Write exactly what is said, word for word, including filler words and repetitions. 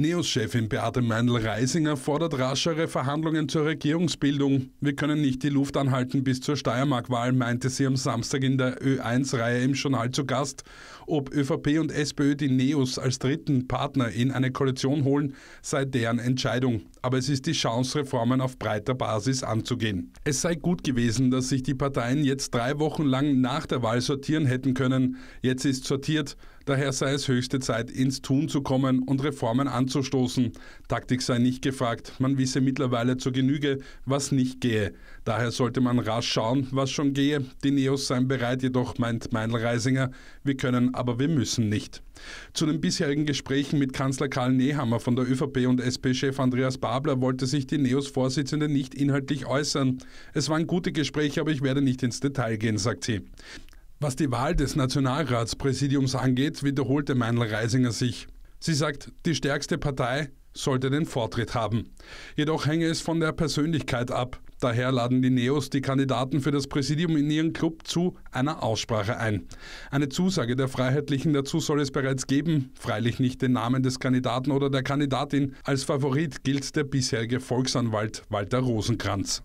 N E O S-Chefin Beate Meinl-Reisinger fordert raschere Verhandlungen zur Regierungsbildung. Wir können nicht die Luft anhalten bis zur Steiermark-Wahl, meinte sie am Samstag in der Ö eins-Reihe im Journal zu Gast. Ob ÖVP und SPÖ die N E O S als dritten Partner in eine Koalition holen, sei deren Entscheidung. Aber es ist die Chance, Reformen auf breiter Basis anzugehen. Es sei gut gewesen, dass sich die Parteien jetzt drei Wochen lang nach der Wahl sortieren hätten können. Jetzt ist sortiert. Daher sei es höchste Zeit, ins Tun zu kommen und Reformen anzustoßen. Taktik sei nicht gefragt. Man wisse mittlerweile zur Genüge, was nicht gehe. Daher sollte man rasch schauen, was schon gehe. Die N E O S seien bereit, jedoch meint Meinl-Reisinger, wir können, aber wir müssen nicht. Zu den bisherigen Gesprächen mit Kanzler Karl Nehammer von der ÖVP und SPÖ-Chef Andreas Babler wollte sich die N E O S-Vorsitzende nicht inhaltlich äußern. Es waren gute Gespräche, aber ich werde nicht ins Detail gehen, sagt sie. Was die Wahl des Nationalratspräsidiums angeht, wiederholte Meinl-Reisinger sich. Sie sagt, die stärkste Partei sollte den Vortritt haben. Jedoch hänge es von der Persönlichkeit ab. Daher laden die N E O S die Kandidaten für das Präsidium in ihren Club zu einer Aussprache ein. Eine Zusage der Freiheitlichen dazu soll es bereits geben. Freilich nicht den Namen des Kandidaten oder der Kandidatin. Als Favorit gilt der bisherige Volksanwalt Walter Rosenkranz.